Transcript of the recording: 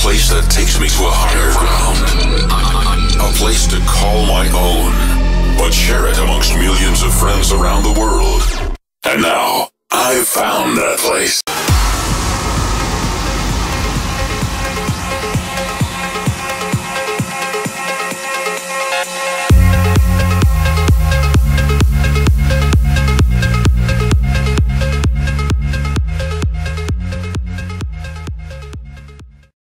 place that takes me to a higher ground, a place to call my own, but share it amongst millions of friends around the world. And now, I've found that place.